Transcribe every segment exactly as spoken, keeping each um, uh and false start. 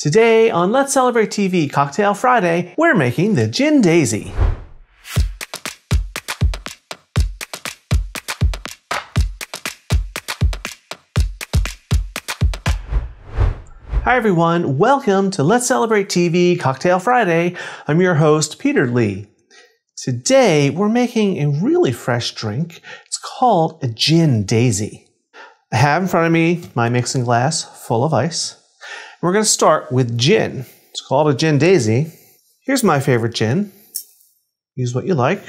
Today on Let's Celebrate T V Cocktail Friday, we're making the Gin Daisy. Hi everyone, welcome to Let's Celebrate T V Cocktail Friday. I'm your host, Peter Lee. Today, we're making a really fresh drink. It's called a Gin Daisy. I have in front of me my mixing glass full of ice. We're going to start with gin. It's called a Gin Daisy. Here's my favorite gin. Use what you like.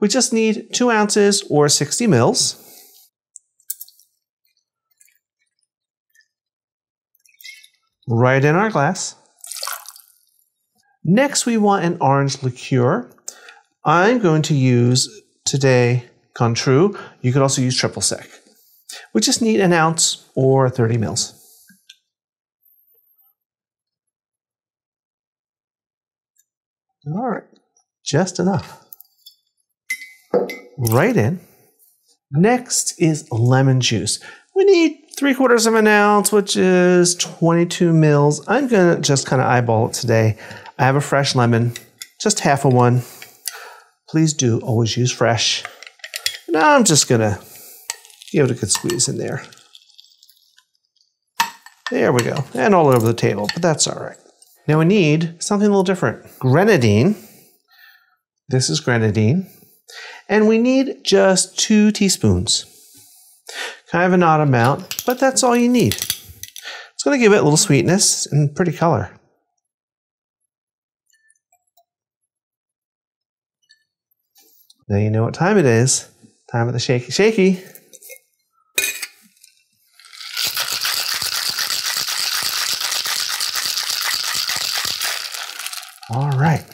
We just need two ounces or sixty mils. Right in our glass. Next, we want an orange liqueur. I'm going to use today Cointreau. You could also use Triple Sec. We just need an ounce or thirty mils. All right, just enough. Right in. Next is lemon juice. We need three quarters of an ounce, which is twenty-two mils. I'm gonna just kind of eyeball it today. I have a fresh lemon, just half a one. Please do always use fresh. And I'm just gonna give it a good squeeze in there. There we go, and all over the table, but that's all right. Now we need something a little different. Grenadine. This is grenadine. And we need just two teaspoons. Kind of an odd amount, but that's all you need. It's going to give it a little sweetness and pretty color. Now you know what time it is. Time of the shaky shaky. All right.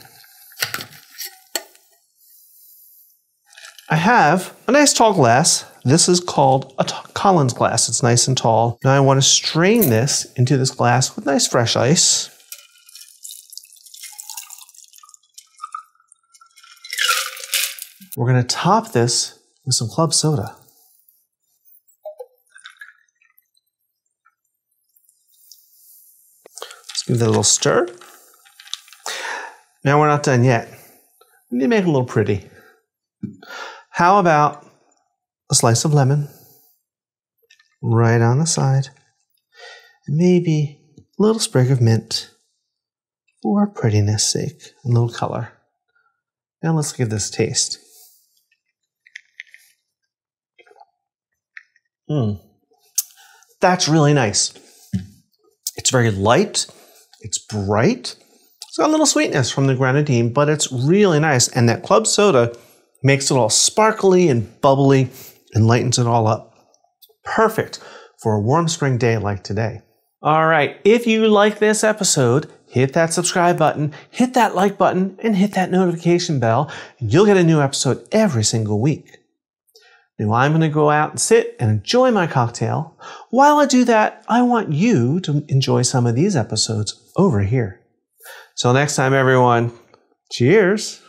I have a nice tall glass. This is called a Collins glass. It's nice and tall. Now I want to strain this into this glass with nice fresh ice. We're going to top this with some club soda. Let's give that a little stir. Now we're not done yet. We need to make it a little pretty. How about a slice of lemon right on the side? And maybe a little sprig of mint for prettiness sake and a little color. Now let's give this a taste. Mm. That's really nice. It's very light, it's bright. It's got a little sweetness from the grenadine, but it's really nice. And that club soda makes it all sparkly and bubbly and lightens it all up. Perfect for a warm spring day like today. All right, if you like this episode, hit that subscribe button, hit that like button, and hit that notification bell. You'll get a new episode every single week. Now I'm going to go out and sit and enjoy my cocktail. While I do that, I want you to enjoy some of these episodes over here. Till next time, everyone, cheers.